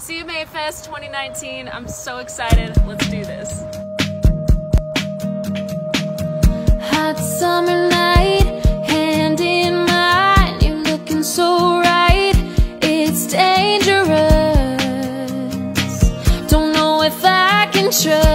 CMA Fest 2019. I'm so excited. Let's do this. Hot summer night, hand in mine. You're looking so right. It's dangerous. Don't know if I can trust.